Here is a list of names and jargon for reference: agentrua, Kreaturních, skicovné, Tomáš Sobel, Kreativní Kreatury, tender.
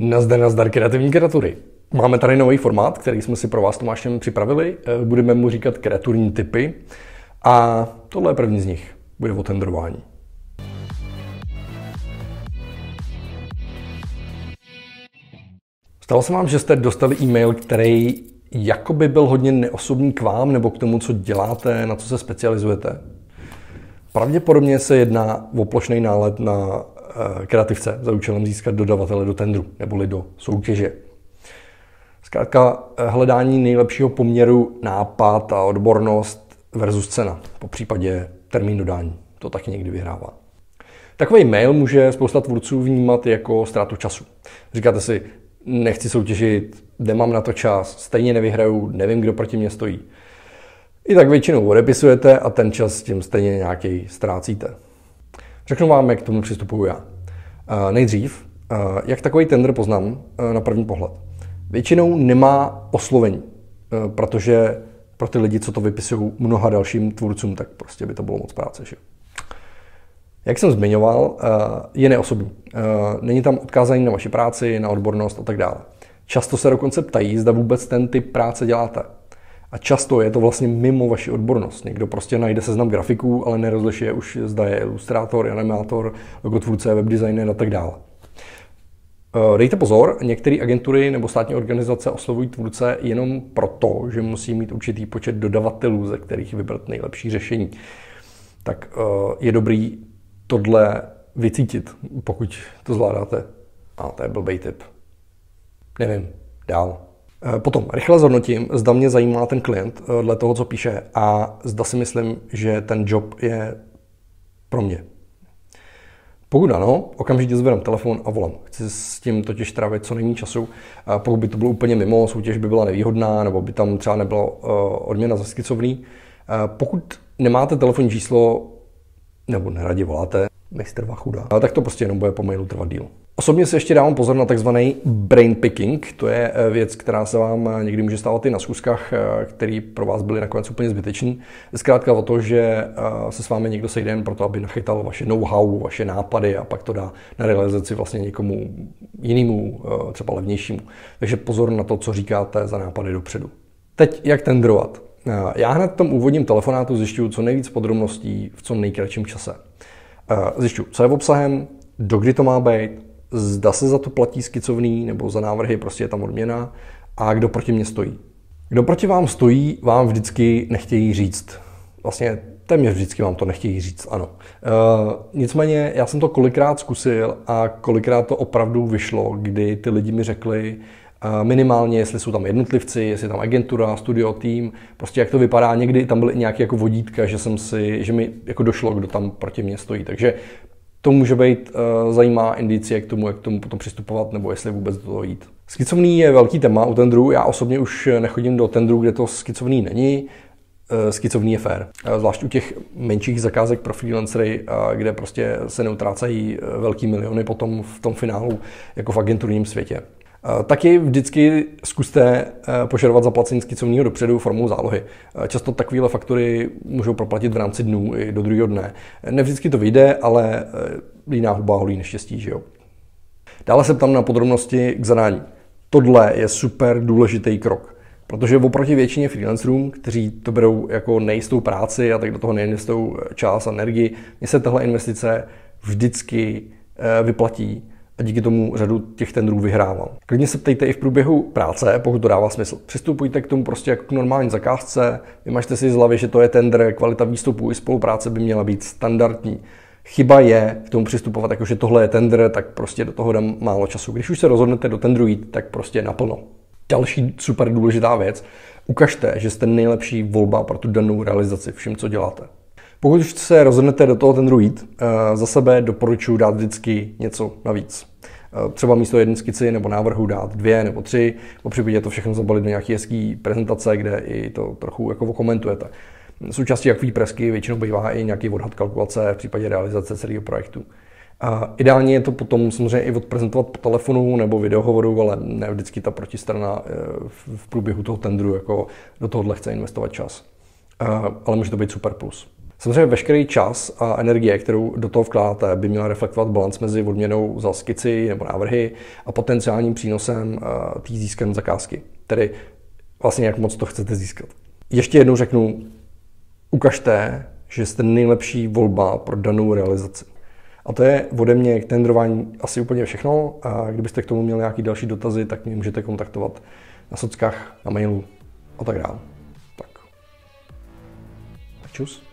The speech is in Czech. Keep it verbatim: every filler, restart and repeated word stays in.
Nazdar, nazdar, kreativní kreatury. Máme tady nový formát, který jsme si pro vás s Tomášem připravili. Budeme mu říkat kreaturní typy. A tohle je první z nich. Bude o tendrování. Stalo se vám, že jste dostali e-mail, který jakoby byl hodně neosobní k vám nebo k tomu, co děláte, na co se specializujete? Pravděpodobně se jedná o plošný nálet na kreativce za účelem získat dodavatele do tendru neboli do soutěže. Zkrátka hledání nejlepšího poměru nápad a odbornost versus cena, po případě termín dodání. To taky někdy vyhrává. Takový mail může spousta tvůrců vnímat jako ztrátu času. Říkáte si, nechci soutěžit, nemám na to čas, stejně nevyhraju, nevím, kdo proti mě stojí. I tak většinou odepisujete a ten čas s tím stejně nějaký ztrácíte. Řeknu vám, jak k tomu přistupuju já. Nejdřív, jak takový tender poznám na první pohled. Většinou nemá oslovení, protože pro ty lidi, co to vypisují mnoha dalším tvůrcům, tak prostě by to bylo moc práce. Že? Jak jsem zmiňoval, je neosobní. Není tam odkázání na vaši práci, na odbornost a tak dále. Často se dokonce ptají, zda vůbec ten typ práce děláte. A často je to vlastně mimo vaši odbornost. Někdo prostě najde seznam grafiků, ale nerozliší je už, zda je ilustrátor, animátor, logotvůrce, webdesigner a tak dále. Dejte pozor, některé agentury nebo státní organizace oslovují tvůrce jenom proto, že musí mít určitý počet dodavatelů, ze kterých vybrat nejlepší řešení. Tak je dobrý tohle vycítit, pokud to zvládáte. A to je blbej tip. Nevím, dál. Potom rychle zhodnotím, zda mě zajímá ten klient dle toho, co píše, a zda si myslím, že ten job je pro mě. Pokud ano, okamžitě zvedám telefon a volám. Chci s tím totiž trávit co nejméně času. Pokud by to bylo úplně mimo, soutěž by byla nevýhodná, nebo by tam třeba nebyla odměna za skicovný. Pokud nemáte telefonní číslo, nebo neradi voláte, mistr Vachuda, tak to prostě jenom bude po mailu trvat díl. Osobně si ještě dávám pozor na takzvaný brain picking, to je věc, která se vám někdy může stávat i na schůzkách, které pro vás byly nakonec úplně zbytečný. Zkrátka o to, že se s vámi někdo sejde jen proto, aby nachytal vaše know-how, vaše nápady a pak to dá na realizaci vlastně někomu jinému, třeba levnějšímu. Takže pozor na to, co říkáte za nápady dopředu. Teď jak tendrovat. Já hned v tom úvodním telefonátu zjišťuju co nejvíc podrobností v co nejkratším čase. Zjišťuju, co je obsahem, dokdy to má být, zda se za to platí skicovný, nebo za návrhy prostě je tam odměna a kdo proti mě stojí. Kdo proti vám stojí, vám vždycky nechtějí říct. Vlastně téměř vždycky vám to nechtějí říct, ano. E, nicméně já jsem to kolikrát zkusil a kolikrát to opravdu vyšlo, kdy ty lidi mi řekli minimálně, jestli jsou tam jednotlivci, jestli je tam agentura, studio, tým, prostě jak to vypadá. Někdy tam byly nějaké jako vodítka, že, jsem si, že mi jako došlo, kdo tam proti mě stojí. Takže to může být uh, zajímavá indicie k tomu, jak k tomu potom přistupovat, nebo jestli vůbec do toho jít. Skicovný je velký téma u tendru. Já osobně už nechodím do tendru, kde to skicovný není. Uh, skicovný je fair. Uh, zvlášť u těch menších zakázek pro freelancery, uh, kde prostě se neutrácejí velký miliony potom v tom finálu, jako v agenturním světě. Taky vždycky zkuste požadovat zaplacení skicovního dopředu formou zálohy. Často takovéhle faktury můžou proplatit v rámci dnů i do druhého dne. Ne vždycky to vyjde, ale líná huba holí neštěstí, že jo. Dále se ptám na podrobnosti k zadání. Tohle je super důležitý krok, protože oproti většině freelancerům, kteří to berou jako nejistou práci a tak do toho neinvestují čas a energii, mně se tahle investice vždycky vyplatí. A díky tomu řadu těch tendrů vyhrávám. Klidně se ptejte i v průběhu práce, pokud to dává smysl. Přistupujte k tomu prostě jako k normální zakázce, vymažte si z hlavy, že to je tender, kvalita výstupu i spolupráce by měla být standardní. Chyba je k tomu přistupovat jako, že tohle je tender, tak prostě do toho dám málo času. Když už se rozhodnete do tendru jít, tak prostě naplno. Další super důležitá věc, ukažte, že jste nejlepší volba pro tu danou realizaci všem, co děláte. Pokud už se rozhodnete do toho tendru jít, za sebe doporučuji dát vždycky něco navíc. Třeba místo jedné skici nebo návrhu dát dvě nebo tři, popřípadě to všechno zabalit do nějaké hezké prezentace, kde i to trochu jako komentujete. Součástí jaký presky většinou bývá i nějaký odhad kalkulace v případě realizace celého projektu. Ideálně je to potom samozřejmě i odprezentovat po telefonu nebo videohovoru, ale ne vždycky ta protistrana v průběhu toho tendru jako do tohohle chce investovat čas. Ale může to být super plus. Samozřejmě veškerý čas a energie, kterou do toho vkládáte, by měla reflektovat balanc mezi odměnou za skici nebo návrhy a potenciálním přínosem té získané zakázky. Tedy vlastně jak moc to chcete získat. Ještě jednou řeknu, ukažte, že jste nejlepší volba pro danou realizaci. A to je ode mě k tendrování asi úplně všechno. A kdybyste k tomu měli nějaké další dotazy, tak mě můžete kontaktovat na sockách, na mailu a tak dále. Tak. A čus.